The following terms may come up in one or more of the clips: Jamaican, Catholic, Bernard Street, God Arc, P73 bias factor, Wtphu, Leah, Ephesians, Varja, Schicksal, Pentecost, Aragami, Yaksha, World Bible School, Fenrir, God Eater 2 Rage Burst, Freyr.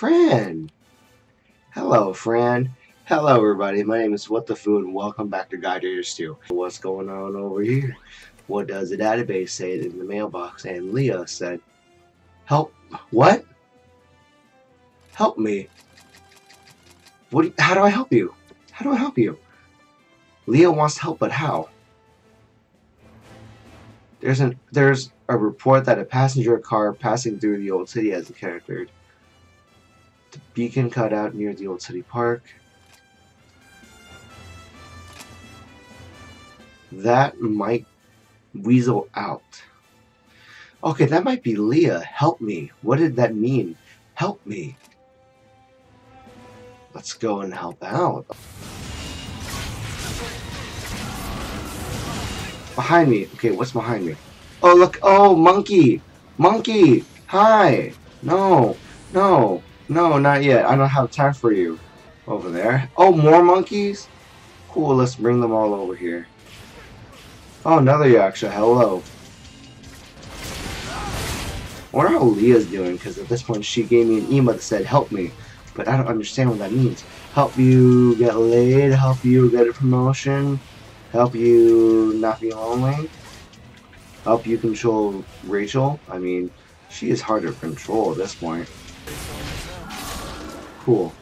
Fran. Hello, Fran. Hello, everybody. My name is Wtphu, and welcome back to God Eater 2. What's going on over here? What does the database say in the mailbox? And Leah said, help. What? Help me. What? How do I help you? How do I help you? Leah wants help, but how? There's a report that a passenger car passing through the old city has encountered the beacon cut out near the old city park. That might weasel out. Okay, that might be Leah. Help me. What did that mean? Help me. Let's go and help out. Behind me. Okay, what's behind me? Oh, look. Oh, monkey. Monkey. Hi. No. No. No, not yet. I don't have time for you. Over there. Oh, more monkeys? Cool, let's bring them all over here. Oh, another Yaksha. Hello. I wonder how Leah's doing, because at this point she gave me an email that said, help me. But I don't understand what that means. Help you get laid. Help you get a promotion. Help you not be lonely. Help you control Rachel. I mean, she is hard to control at this point. Cool.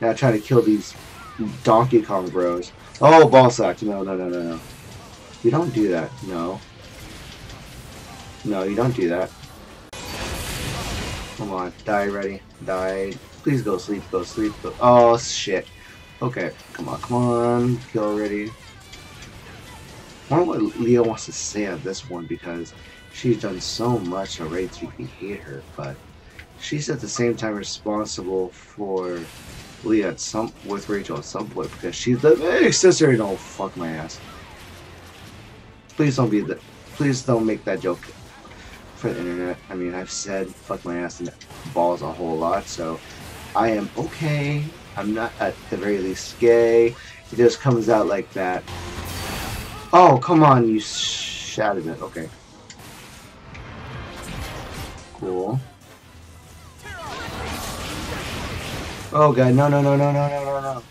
Now try to kill these Donkey Kong bros. Oh, ball sack. No, no, no, no, no. You don't do that. No. No, you don't do that. Come on. Die already. Die. Please go sleep. Go sleep. Go. Oh, shit. Okay, come on, come on, kill already. I wonder what Leah wants to say on this one, because she's done so much already to hate her, but she's at the same time responsible for Leah at with Rachel at some point, because she's the big sister. Don't fuck my ass. Please don't be the. Please don't make that joke for the internet. I mean, I've said fuck my ass and balls a whole lot, so I am okay. I'm not, at the very least, gay. It just comes out like that. Oh, come on, you shattered it. Okay. Cool. Oh, God, no, no, no, no, no, no, no, no.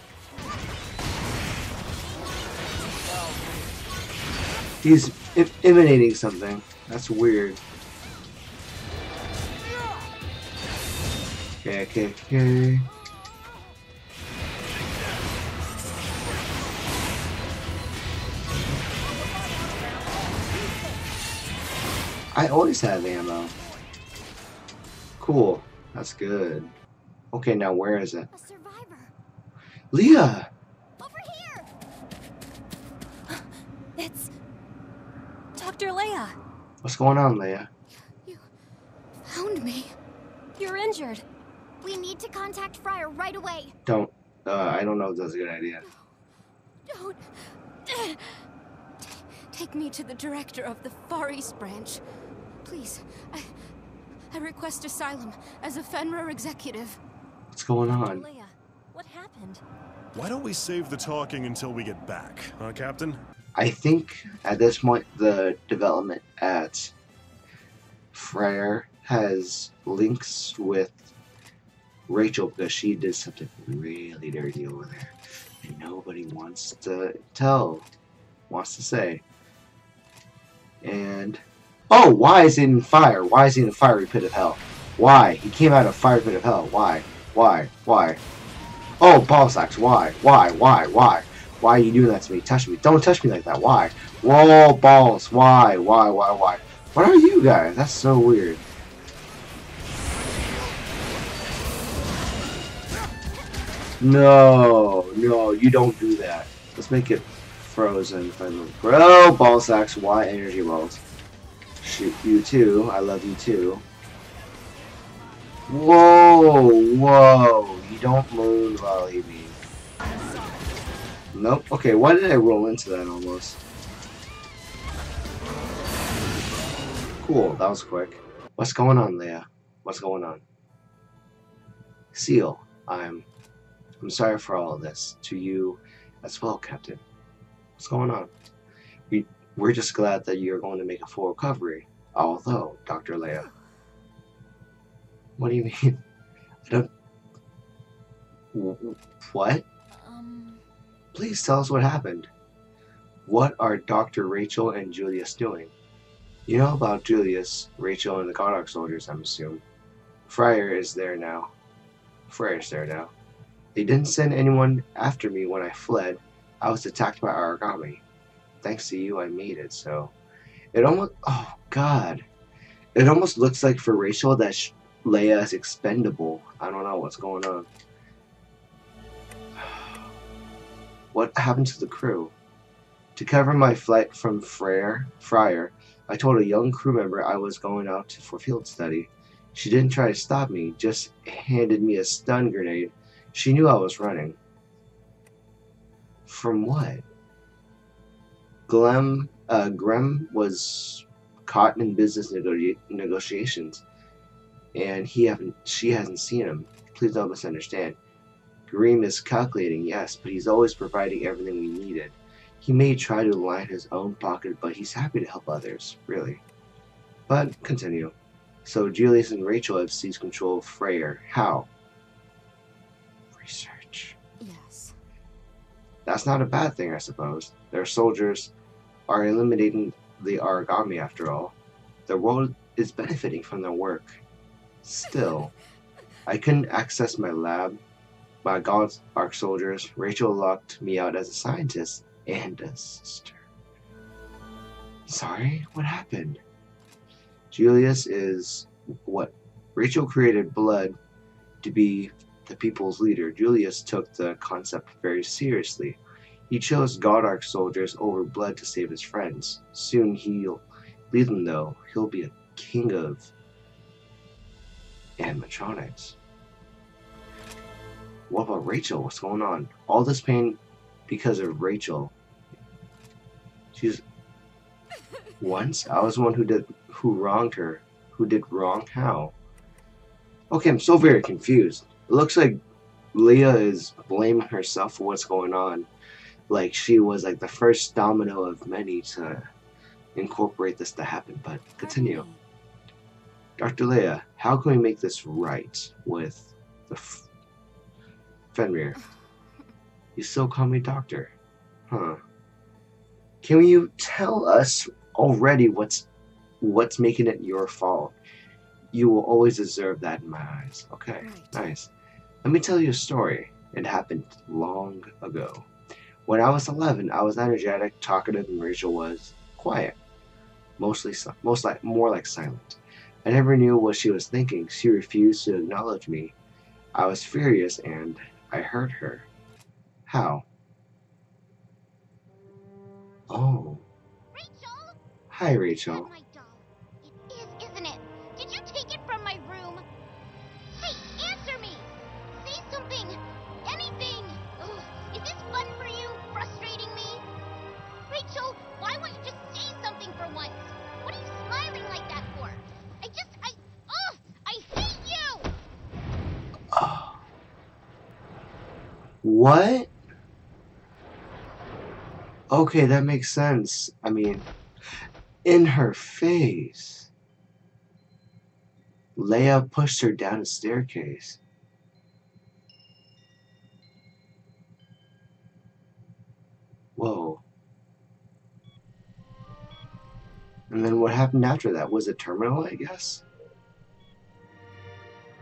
He's emanating something. That's weird. Okay, okay, okay. I always have ammo. Cool. That's good. Okay, now where is it? A survivor. Leah! Over here! It's... Dr. Leah. What's going on, Leah? You found me. You're injured. We need to contact Friar right away. Don't. I don't know if that's a good idea. No. Don't. Take me to the director of the Far East branch. Please, I request asylum as a Fenrir executive. What's going on? Leah, what happened? Why don't we save the talking until we get back, huh, Captain? I think at this point the development at Friar has links with Rachel because she did something really dirty over there. And nobody wants to say. And oh, why is he in fire? Why is he in the fiery pit of hell? Why? He came out of fire pit of hell. Why? Why? Why? Oh, ball sacks. Why? Why? Why? Why? Why are you doing that to me? Touch me. Don't touch me like that. Why? Whoa, balls. Why? Why? What are you guys? That's so weird. No, no, you don't do that. Let's make it frozen. Bro, ball sacks. Why energy rolls? Shoot you too. I love you too. Whoa, whoa! You don't moon volley me. Nope. Okay, why did I roll into that almost? Cool. That was quick. What's going on, Leah? What's going on? Seal, I'm sorry for all of this. To you as well, Captain. What's going on? We're just glad that you're going to make a full recovery. Although, Dr. Leah. What do you mean? What? Please tell us what happened. What are Dr. Rachel and Julius doing? You know about Julius, Rachel, and the God Arc soldiers, I'm assuming. Friar is there now. They didn't send anyone after me when I fled. I was attacked by Aragami. Thanks to you, I made it, so... It almost... Oh, God. It almost looks like for Rachel that Leia is expendable. I don't know what's going on. What happened to the crew? To cover my flight from Friar, I told a young crew member I was going out for field study. She didn't try to stop me, just handed me a stun grenade. She knew I was running. From what? Grem was caught in business negotiations, and she hasn't seen him. Please don't misunderstand. Grem is calculating, yes, but he's always providing everything we needed. He may try to line his own pocket, but he's happy to help others, really. But continue. So Julius and Rachel have seized control of Freyr. How? Research. Yes. That's not a bad thing, I suppose. Their soldiers are eliminating the Aragami, after all. The world is benefiting from their work. Still, I couldn't access my lab. My God Arc soldiers, Rachel locked me out as a scientist and a sister. Sorry? What happened? Julius is what? Rachel created blood to be the people's leader. Julius took the concept very seriously. He chose God Arc soldiers over blood to save his friends. Soon he'll leave them, though. He'll be a king of animatronics. What about Rachel? What's going on? All this pain because of Rachel. She's... Once I was the one who did wrong. How? Okay, I'm so very confused. It looks like Leia is blaming herself for what's going on, like she was like the first domino of many to incorporate this to happen. But continue. Dr. Leia, how can we make this right with the Fenrir? You still call me doctor, huh? Can you tell us already what's making it your fault? You will always deserve that in my eyes. Okay, right. Nice. Let me tell you a story. It happened long ago. When I was 11, I was energetic, talkative, and Rachel was quiet. More like silent. I never knew what she was thinking. She refused to acknowledge me. I was furious, and I hurt her. How? Oh. Hi, Rachel. My doll. It is, isn't it? Did you take it from my room? Hey, answer me! Say something! Anything! Ugh, is this fun for you? Frustrating me? Rachel, why won't you just say something for once? What are you smiling like that for? I hate you! Oh. What? Okay, that makes sense. I mean... In her face. Leia pushed her down a staircase. Whoa. And then what happened after that? Was it terminal, I guess?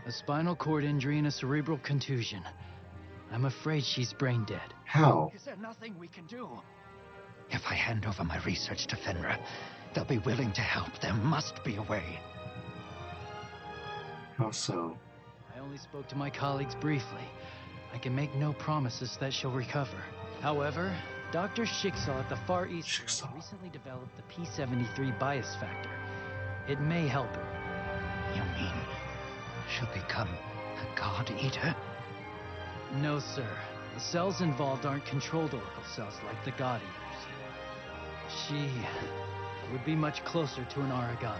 A spinal cord injury and a cerebral contusion. I'm afraid she's brain dead. How? Is there nothing we can do? If I hand over my research to Fenrir, they'll be willing to help. There must be a way. How so? I only spoke to my colleagues briefly. I can make no promises that she'll recover. However, Dr. Schicksal at the Far East recently developed the P73 bias factor. It may help her. You mean she'll become a God Eater? No, sir. The cells involved aren't controlled oracle cells like the God Eaters. She would be much closer to an Aragami.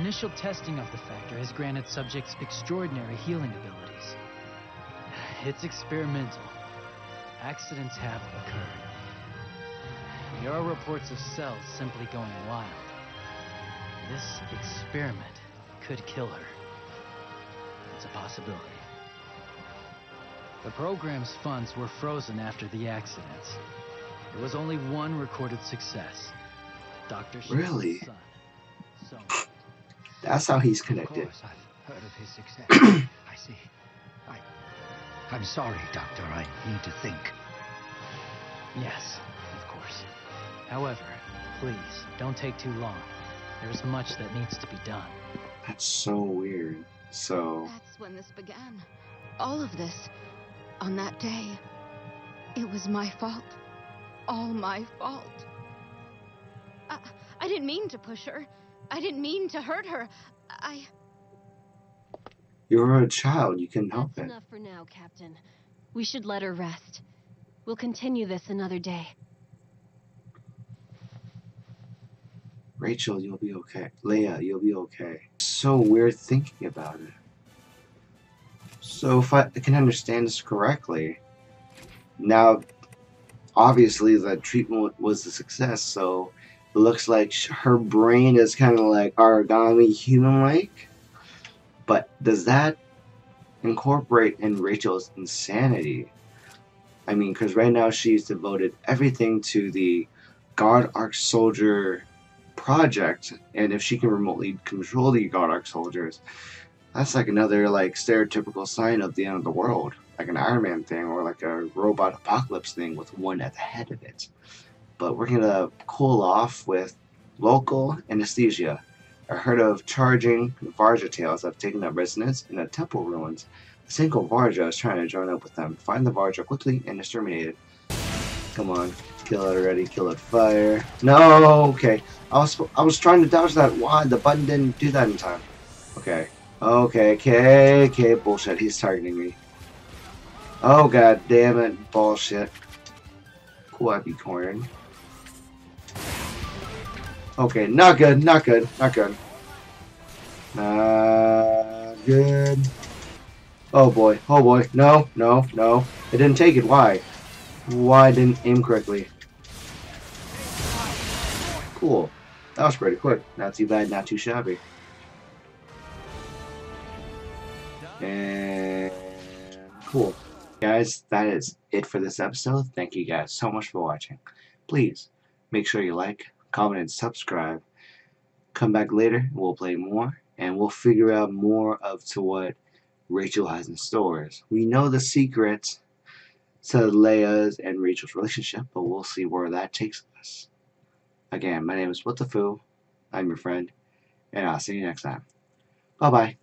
Initial testing of the factor has granted subjects extraordinary healing abilities. It's experimental. Accidents have occurred. There are reports of cells simply going wild. This experiment could kill her. it's a possibility. The program's funds were frozen after the accidents. There was only one recorded success. Dr. Really? Son. So, that's how he's connected. Of course, I've heard of his success. I see. I'm sorry, Doctor. I need to think. Yes, of course. However, please, don't take too long. There's much that needs to be done. That's so weird. So... that's when this began. All of this. On that day. It was my fault. All my fault. I didn't mean to push her. I didn't mean to hurt her. You're a child. You can help it. That's enough for now, Captain. We should let her rest. We'll continue this another day. Rachel, you'll be okay. Leia, you'll be okay. So weird thinking about it. So if I can understand this correctly, now obviously the treatment was a success, so it looks like her brain is kind of like Aragami human-like, but does that incorporate in Rachel's insanity? I mean, because right now she's devoted everything to the God Arc soldier project, and if she can remotely control the God Arc soldiers, that's like another like stereotypical sign of the end of the world, like an Iron Man thing or like a robot apocalypse thing with one at the head of it. But we're gonna cool off with local anesthesia. I heard of charging Varja tales have taken up residence in the temple ruins. A single Varja is trying to join up with them. Find the Varja quickly and exterminate it. Come on. Kill it already. Kill it. Fire. No. Okay. I was trying to dodge that. Why? The button didn't do that in time. Okay. Okay. Okay. Okay. Bullshit. He's targeting me. Oh god damn it. Bullshit. Cool. I'd be cornered. Okay. Not good. Not good. Not good. Not good. Oh boy. Oh boy. No. No. No. It didn't take it. Why? Why didn't aim correctly? Cool. That was pretty quick. Not too bad, not too shabby. And cool. Guys, that is it for this episode. Thank you guys so much for watching. Please make sure you like, comment, and subscribe. Come back later, we'll play more, and we'll figure out more of to what Rachel has in stores. We know the secrets to Leia's and Rachel's relationship, but we'll see where that takes us. Again, my name is Wtphu, I'm your friend, and I'll see you next time. Bye-bye.